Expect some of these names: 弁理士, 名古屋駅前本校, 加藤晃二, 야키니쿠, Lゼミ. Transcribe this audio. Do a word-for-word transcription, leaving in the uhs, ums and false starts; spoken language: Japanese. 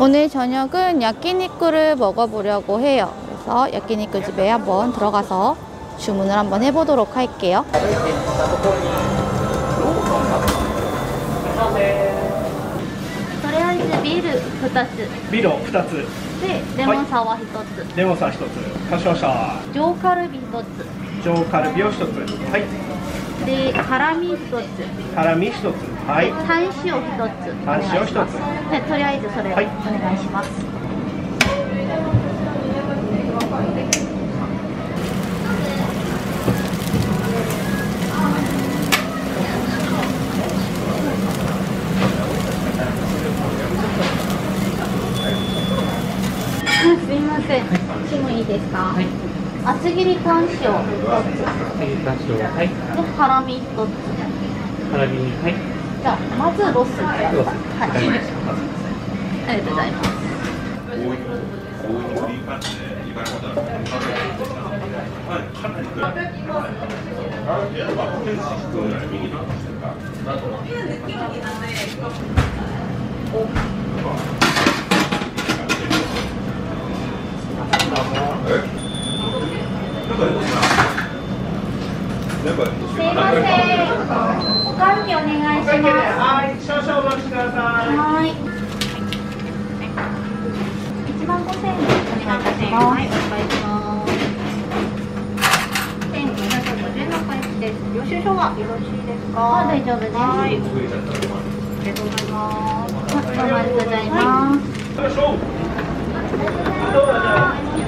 오늘 저녁은 야끼니쿠를 먹어보려고 해요. 그래서 야끼니쿠 집에 한번 들어가서 주문을 한번 해보도록 할게요. 비로 ふたつ。 で、 レモンサワーひとつ。 レモンサワーひとつ。 かしわしゃ。 上カルビひとつ。 上カルビをひとつ。 はい。 で、 辛味ひとつ。 辛味ひとつ。 はい。 タン塩ひとつ。 タン塩ひとつ。 で、 とりあえずそれをお願いします。 すいません。もいいですか。 厚切りタン塩ひとつ。 厚切りタン塩。 辛味ひとつ。 辛味。 じゃあまずロスください。 ありがとうございます。 お会計お願いします。はい。いちまんごせんごひゃくごじゅうのお会計です。領収書はよろしいですか。はい、大丈夫です。ありがとうございます。ありがとうございます。